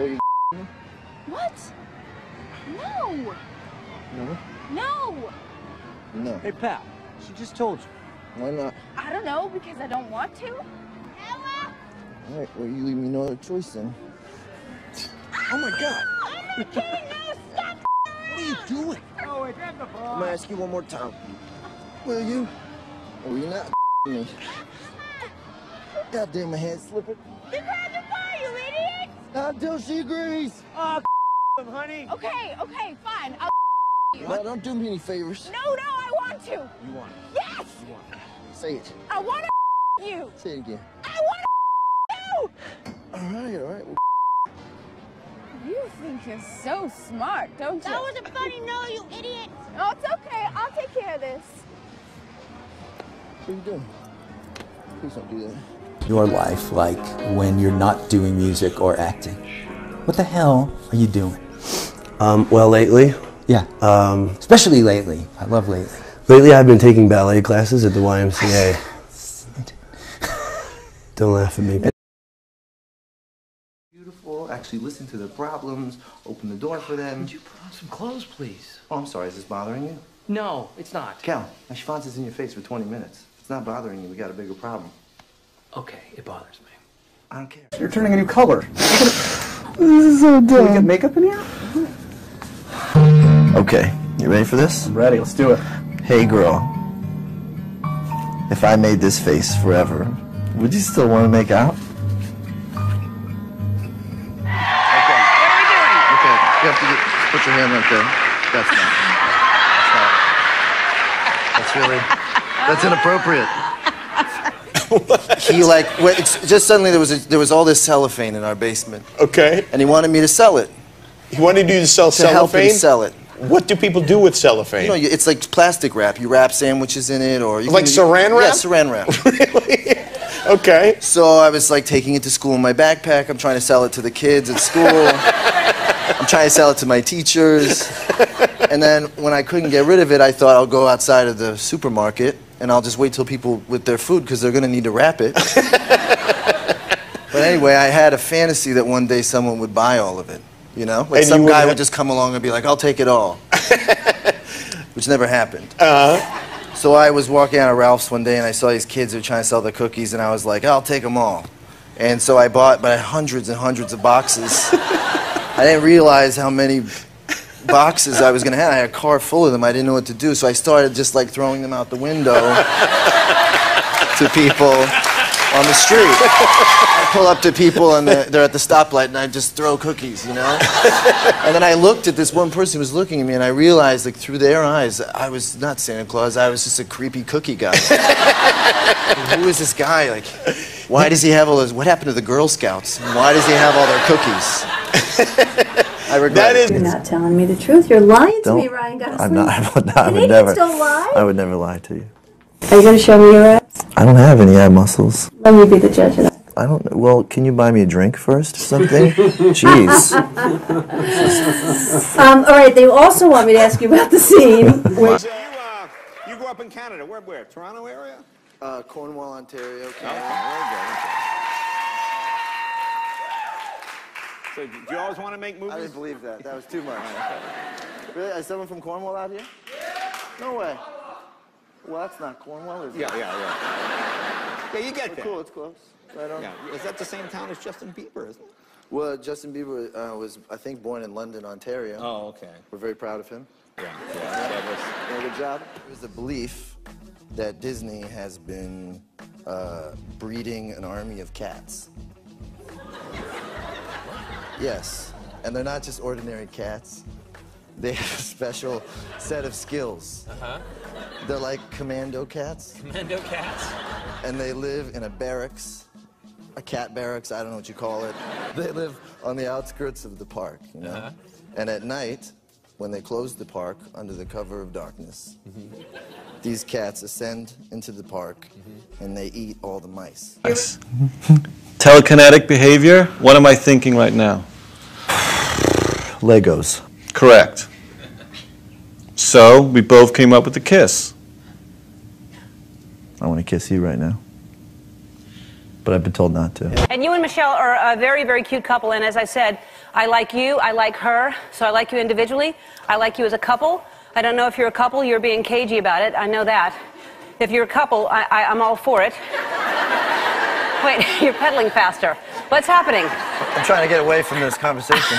What? No. No? No. No. Hey, Pat, she just told you. Why not? I don't know, because I don't want to. Hello? All right, well, you leave me no other choice then. Oh, my God. I'm not kidding. No, stop. What are you doing? Oh, I grabbed the ball. I'm going to ask you one more time. Will you? Or will you not me? God damn, my hand's slipping. You grabbed the ball, you idiot! Not until she agrees. Oh, him, honey. Okay, okay, fine. I'll you. No, don't do me any favors. No, no, I want to. You want it? Yes! You want it. Say it. I want to you. Say it again. I want to you! All right, well, you think you're so smart, don't you? That wasn't funny, no, you idiot! Oh, it's okay. I'll take care of this. What are you doing? Please don't do that. Your life, like when you're not doing music or acting. What the hell are you doing? Well, lately. Yeah. Especially lately. I love lately. Lately, I've been taking ballet classes at the YMCA. Don't laugh at me. Actually listen to their problems, open the door for them. Would you put on some clothes, please? Oh, I'm sorry. Is this bothering you? No, it's not. Cal, my chiffon's is in your face for 20 minutes. If it's not bothering you, we got a bigger problem. Okay, it bothers me. I don't care. You're turning a new color. This is so dumb. Can we get makeup in here? Okay, you ready for this? I'm ready. Let's do it. Hey, girl. If I made this face forever, would you still want to make out? You have to put your hand right there. That's not. That's really. That's inappropriate. He like went, just suddenly there was all this cellophane in our basement. Okay. And he wanted me to sell it. He wanted you to sell cellophane? To help him sell it. What do people do with cellophane? You know, it's like plastic wrap. You wrap sandwiches in it, or you like Saran wrap. Yeah, Saran wrap. Really? Okay. So I was like taking it to school in my backpack. I'm trying to sell it to the kids at school. I'm trying to sell it to my teachers. And then when I couldn't get rid of it, I thought I'll go outside of the supermarket and I'll just wait till people with their food because they're going to need to wrap it. But anyway, I had a fantasy that one day someone would buy all of it, you know? Like some guy would just come along and be like, I'll take it all, which never happened. So I was walking out of Ralph's one day and I saw these kids who were trying to sell their cookies and I was like, I'll take them all. And so I bought hundreds and hundreds of boxes. I didn't realize how many boxes I was going to have. I had a car full of them. I didn't know what to do, so I started just like throwing them out the window to people on the street. I pull up to people and they're at the stoplight and I just throw cookies, you know? And then I looked at this one person who was looking at me and I realized like through their eyes, I was not Santa Claus, I was just a creepy cookie guy. Like, who is this guy? Like, why does he have all those, what happened to the Girl Scouts? Why does he have all their cookies? I regret it. You're not telling me the truth. You're lying to me, Ryan Gosling. I'm not. I would never. Don't lie. I would never lie to you. Are you gonna show me your abs? I don't have any eye muscles. Let me be the judge of that. I don't know. Well, can you buy me a drink first or something? Jeez. All right. They also want me to ask you about the scene. Wait. So you grew up in Canada. Where? Toronto area? Cornwall, Ontario, Canada. Oh. So, do you always want to make movies? I didn't believe that. That was too much. Really? Is someone from Cornwall out here? No way. Well, that's not Cornwall, is it? Yeah. Yeah, you get that. Cool, it's close. Right on. Yeah. Is that the same town as Justin Bieber, isn't it? Well, Justin Bieber was, I think, born in London, Ontario. Oh, okay. We're very proud of him. Yeah, good job. There's a belief that Disney has been breeding an army of cats. Yes, and they're not just ordinary cats. They have a special set of skills. Uh-huh. They're like commando cats. Commando cats? And they live in a barracks, a cat barracks, I don't know what you call it. They live on the outskirts of the park, you know? Uh-huh. And at night, when they close the park under the cover of darkness, mm-hmm. These cats ascend into the park, mm-hmm. And they eat all the mice. Nice. Telekinetic behavior? What am I thinking right now? Legos. Correct. So, we both came up with a kiss. I want to kiss you right now. But I've been told not to. And you and Michelle are a very, very cute couple, and as I said, I like you, I like her, so I like you individually, I like you as a couple. I don't know if you're a couple, you're being cagey about it, I know that. If you're a couple, I'm all for it. Wait, you're pedaling faster. What's happening? I'm trying to get away from this conversation.